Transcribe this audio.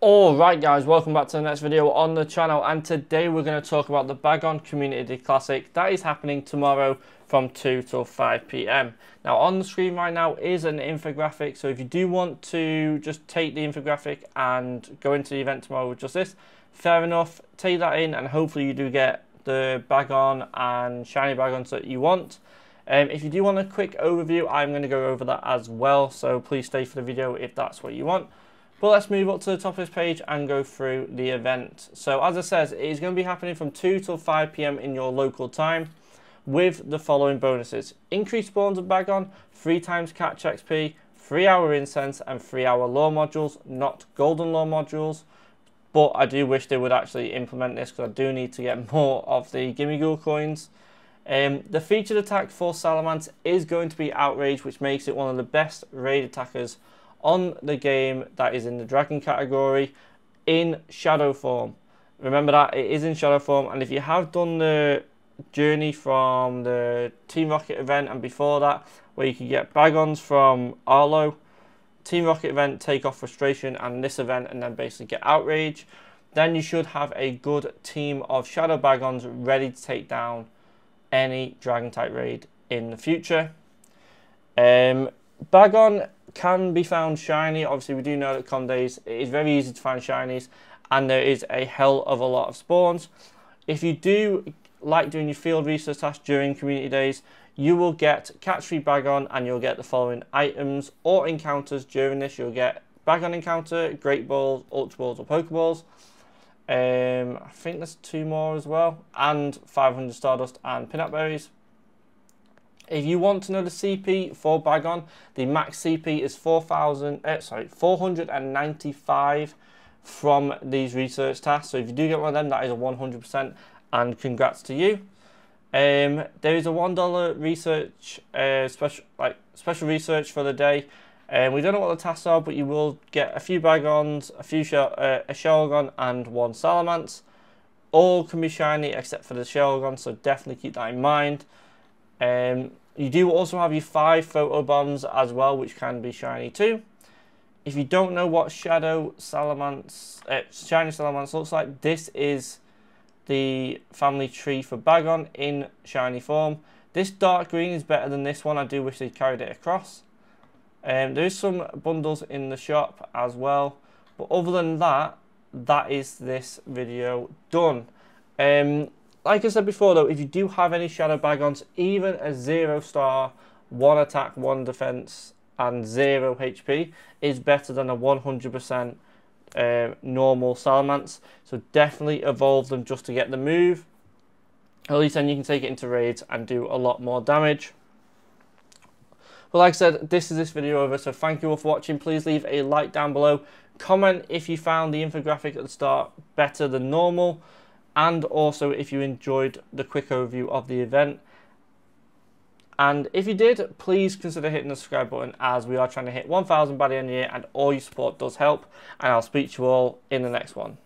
Alright guys, welcome back to the next video on the channel, and today we're going to talk about the Bagon Community Classic that is happening tomorrow from 2 till 5 PM. Now on the screen right now is an infographic, so if you do want to just take the infographic and go into the event tomorrow with just this, fair enough, take that in and hopefully you do get the Bagon and shiny Bagons that you want. If you do want a quick overview, I'm going to go over that as well, so please stay for the video if that's what you want. But let's move up to the top of this page and go through the event. So as I said, it is going to be happening from 2 till 5 PM in your local time with the following bonuses. Increased spawns of Bagon, 3 times catch XP, 3-hour incense and 3-hour lore modules, not golden lore modules. But I do wish they would actually implement this because I do need to get more of the Gimmighoul coins. The featured attack for Salamence is going to be Outrage, which makes it one of the best raid attackers on the game that is in the dragon category in shadow form. Remember that it is in shadow form, and if you have done the journey from the Team Rocket event and before that, where you can get Bagons from Arlo, Team Rocket event, take off frustration, and this event, and then basically get Outrage, then you should have a good team of shadow Bagons ready to take down any dragon type raid in the future. Bagon can be found shiny. Obviously we do know that con days it is very easy to find shinies, and there is a hell of a lot of spawns. If you do like doing your field research task during community days, you will get catch free Bagon and you'll get the following items or encounters during this. You'll get Bagon encounter, great balls, ultra balls or pokeballs. I think there's 2 more as well, and 500 stardust and pin-up berries. If you want to know the CP for Bagon, the max CP is 495 from these research tasks. So if you do get one of them, that is a 100%, and congrats to you. There is a $1 research special research for the day. We don't know what the tasks are, but you will get a few Bagons, a Shellgon and 1 Salamence. All can be shiny except for the Shellgon, so definitely keep that in mind. You do also have your 5 photo bombs as well, which can be shiny too. If you don't know what shiny Salamence looks like, this is the family tree for Bagon in shiny form. This dark green is better than this one. I do wish they carried it across. There is some bundles in the shop as well, but other than that, that is this video done. Like I said before though, if you do have any shadow Bagons, even a 0-star, 1 attack, 1 defense and 0 HP is better than a 100% normal Salamence, so definitely evolve them just to get the move. At least then you can take it into raids and do a lot more damage. But like I said, this is this video over, so thank you all for watching. Please leave a like down below. Comment if you found the infographic at the start better than normal, and also if you enjoyed the quick overview of the event. And if you did, please consider hitting the subscribe button, as we are trying to hit 1,000 by the end of the year, and all your support does help. And I'll speak to you all in the next one.